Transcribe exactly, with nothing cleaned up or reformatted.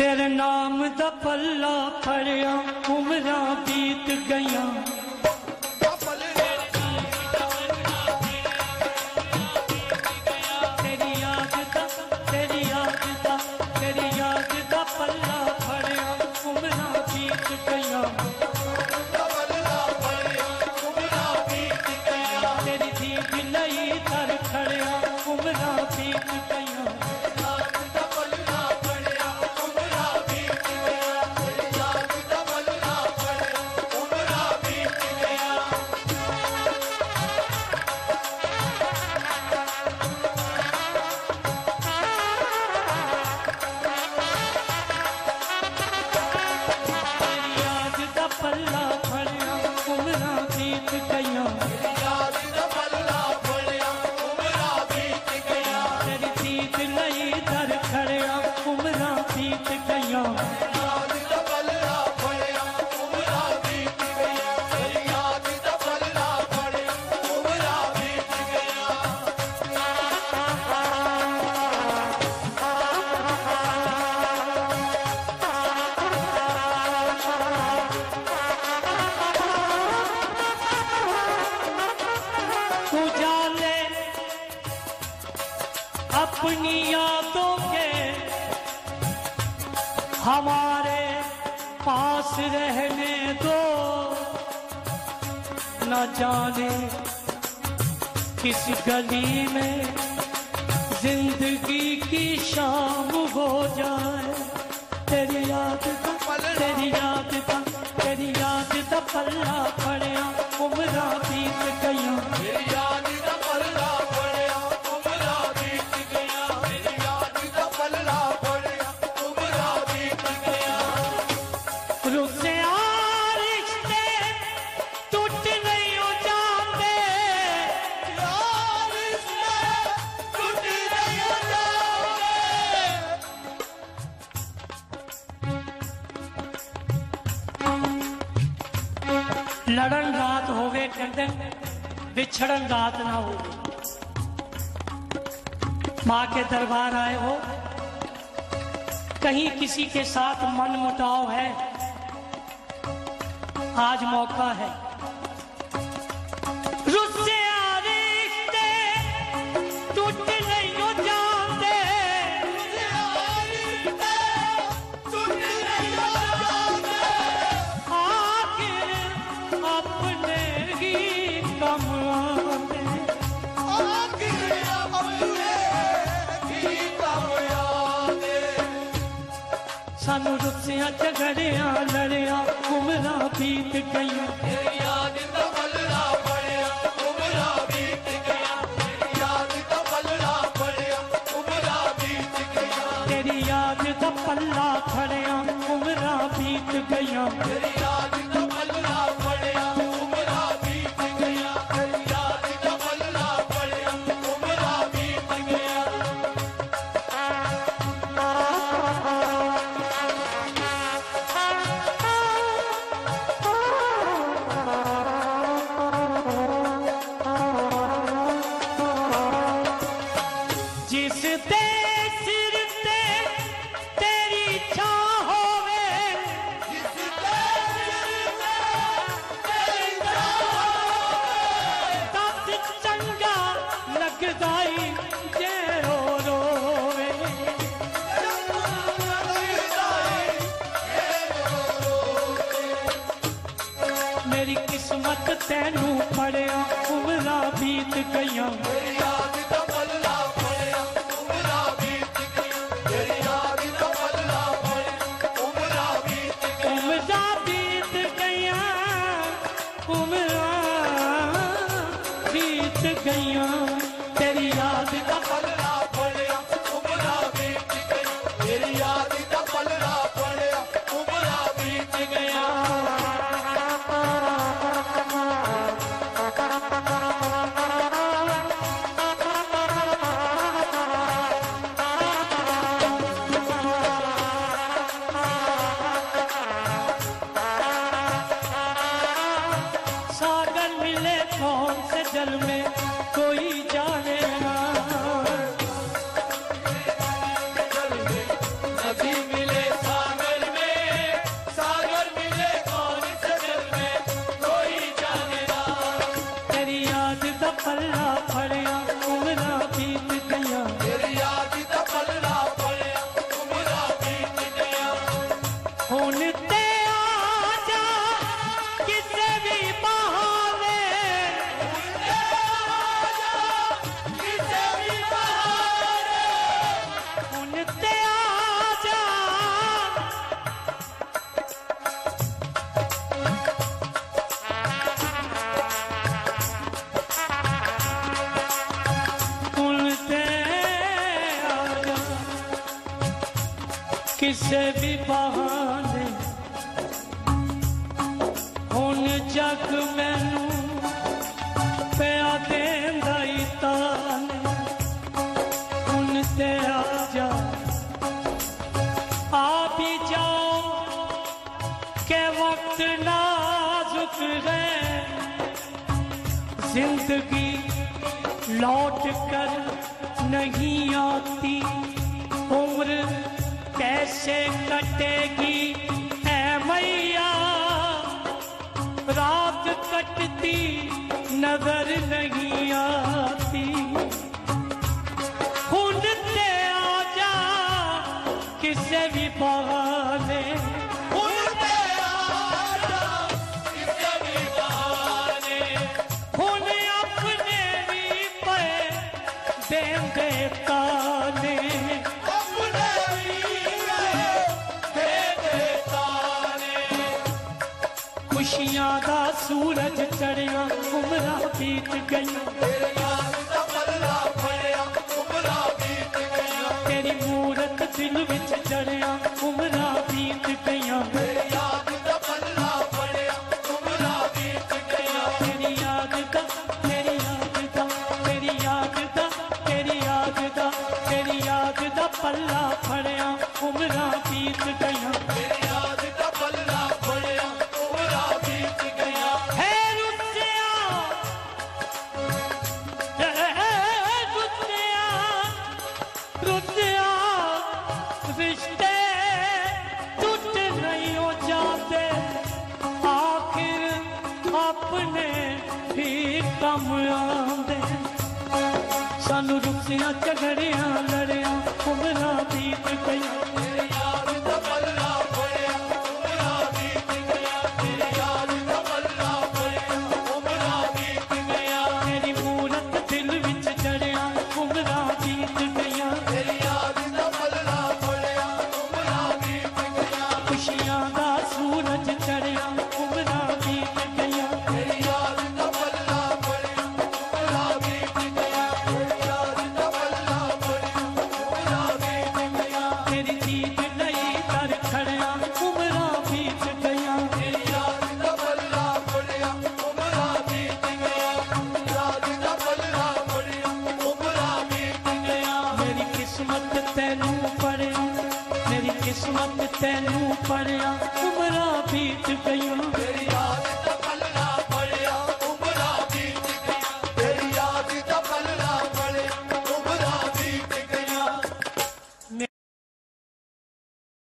तेरे नाम दा पल्ला फड़िया उम्रां बीत गईयां। तेरी याद दा तेरी याद दा तेरी याद दा पल्ला फड़िया उम्रां बीत गईयां। तेरी दीद लई तर खड़िया उम्रां बीत गईयां। अपनी यादों के हमारे पास रहने दो, न जाने किस गली में जिंदगी की शाम हो जाए। तेरी याद का तेरी याद का तेरी याद का पल्ला फड़िया उम्रां बीत गईयां। लड़न रात होवे कंदन बिछड़न रात ना होवे। माँ के दरबार आए हो, कहीं किसी के साथ मन मुटाव है, आज मौका है। सानू रुसिया झगड़िया लड़िया उम्रां बीत गईयां। तेरी याद दा पल्ला फड़िया उम्रां बीत गईयां। तेरी याद दा पल्ला फड़िया उम्रां बीत गईयां। तेरी याद दा पल्ला फड़िया उम्रां बीत गईयां। तेरी याद दा पल्ला फड़िया उम्रां बीत गईयां। तेरी याद दा पल्ला फड़िया उम्रां बीत गईयां। मेरी किस्मत तेनू फड़िया उम्रां बीत गईयां। तेरी याद दा पल्ला फड़िया उम्रां बीत गईयां। तेरी याद दा पल्ला फड़िया उम्रां बीत गईयां। उम्रां बीत गईयां उम्रां बीत गईयां। तेरी याद दा पल्ला फड़िया उम्रां बीत गईयां। तेरी याद दा पल्ला फड़िया उम्रां बीत गईयां। जल में कोई जाने ना, नदी मिले। किसे भी बहाने हुन जग मैनू पिया देंदा ई ताने हुन ते आ जा आ भी जाओ के वक्त नाजुक है जिंदगी लौट कर नहीं आती उम्र कैसे कटेगी ऐ मैया रात कटती नजर नहीं आती खून से आ जा किसे भी बहाने खुशियां दा सूरज चढ़िया उमरा बीत गई तेरी मूरत दिल विच चढ़िया उमरा बीत गई तेरी याद दा तेरी याद दा तेरी याद दा तेरी याद दा तेरी याद दा पल्ला फड़िया उमरा बीत गई रिश्ते टूट नहीं हो जाते आखिर अपने भी कम आते सानू रुखिया झगड़िया लड़िया उमरा बीत गई तेरी मूरत दिल विच चढ़िया उमरा बीत गई किस्मत तेनू पड़िया उमरा बीत गई।